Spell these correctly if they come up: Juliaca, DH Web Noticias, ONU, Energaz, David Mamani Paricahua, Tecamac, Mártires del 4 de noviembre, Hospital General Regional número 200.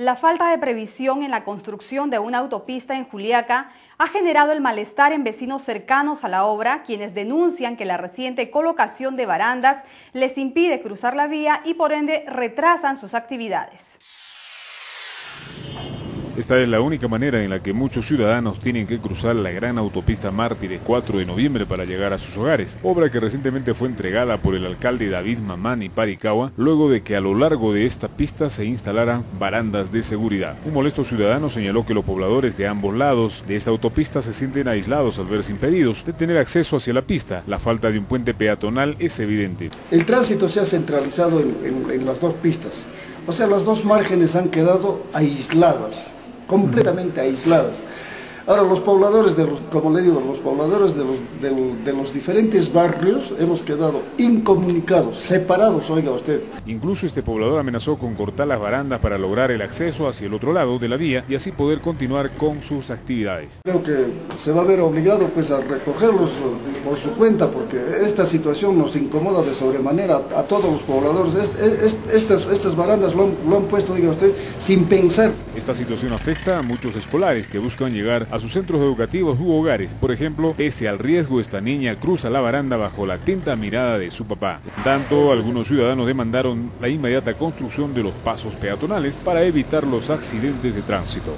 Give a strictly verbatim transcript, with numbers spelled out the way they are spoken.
La falta de previsión en la construcción de una autopista en Juliaca ha generado el malestar en vecinos cercanos a la obra, quienes denuncian que la reciente colocación de barandas les impide cruzar la vía y por ende retrasan sus actividades. Esta es la única manera en la que muchos ciudadanos tienen que cruzar la gran autopista Mártires cuatro de noviembre para llegar a sus hogares, obra que recientemente fue entregada por el alcalde David Mamani Paricahua, luego de que a lo largo de esta pista se instalaran barandas de seguridad. Un molesto ciudadano señaló que los pobladores de ambos lados de esta autopista se sienten aislados al verse impedidos de tener acceso hacia la pista. La falta de un puente peatonal es evidente. El tránsito se ha centralizado en, en, en las dos pistas, o sea, las dos márgenes han quedado aisladas. Completamente aisladas. Ahora, los pobladores, de los, como le digo, los pobladores de los, de, de los diferentes barrios hemos quedado incomunicados, separados, oiga usted. Incluso este poblador amenazó con cortar las barandas para lograr el acceso hacia el otro lado de la vía y así poder continuar con sus actividades. Creo que se va a ver obligado pues a recogerlos por su cuenta, porque esta situación nos incomoda de sobremanera a, a todos los pobladores. Est, est, estas, estas barandas lo han, lo han puesto, oiga usted, sin pensar. Esta situación afecta a muchos escolares que buscan llegar a sus centros educativos u hogares. Por ejemplo, pese al riesgo, esta niña cruza la baranda bajo la atenta mirada de su papá. En tanto, algunos ciudadanos demandaron la inmediata construcción de los pasos peatonales para evitar los accidentes de tránsito.